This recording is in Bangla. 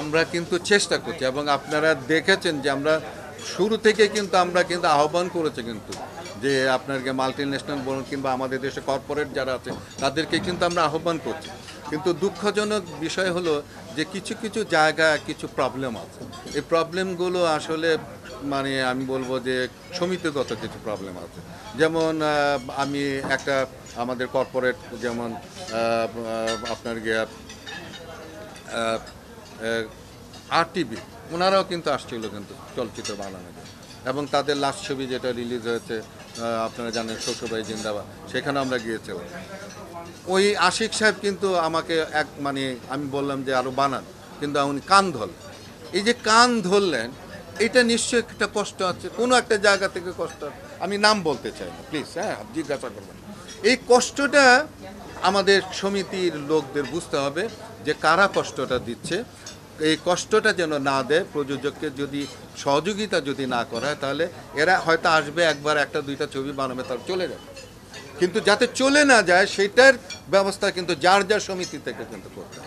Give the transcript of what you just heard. আমরা কিন্তু চেষ্টা করছি এবং আপনারা দেখেছেন যে আমরা শুরু থেকে কিন্তু আমরা কিন্তু আহ্বান করেছি কিন্তু যে আপনাকে মাল্টিন্যাশনাল বলুন কিংবা আমাদের দেশে কর্পোরেট যারা আছে তাদেরকে কিন্তু আমরা আহ্বান করছি। কিন্তু দুঃখজনক বিষয় হলো যে কিছু কিছু জায়গা কিছু প্রবলেম আছে, এই প্রবলেমগুলো আসলে মানে আমি বলবো যে সমিতিগত কিছু প্রবলেম আছে। যেমন আমি একটা আমাদের কর্পোরেট যেমন আপনার গিয়ে আরটিভি ওনারাও কিন্তু আসছিল কিন্তু চলচ্চিত্র বানানোর জন্য এবং তাদের লাস্ট ছবি যেটা রিলিজ হয়েছে আপনারা জানেন শ্বশুরবাই জিন্দাবাদ, সেখানে আমরা গিয়েছিলাম। ওই আশিক সাহেব কিন্তু আমাকে এক মানে আমি বললাম যে আরও বানান, কিন্তু উনি কান ধরলেন। এই যে কান ধরলেন এটা নিশ্চয়ই একটা কষ্ট আছে, কোনো একটা জায়গা থেকে কষ্ট, আমি নাম বলতে চাই না প্লিজ, হ্যাঁ জিজ্ঞাসা করবেন। এই কষ্টটা আমাদের সমিতির লোকদের বুঝতে হবে যে কারা কষ্টটা দিচ্ছে, এই কষ্টটা যেন না দেয়। প্রযোজককে যদি সহযোগিতা যদি না করা হয় তাহলে এরা হয়তো আসবে একবার একটা দুইটা ছবি বানাবে তার চলে যাবে, কিন্তু যাতে চলে না যায় সেটার ব্যবস্থা কিন্তু যার যার সমিতি থেকে কিন্তু করতে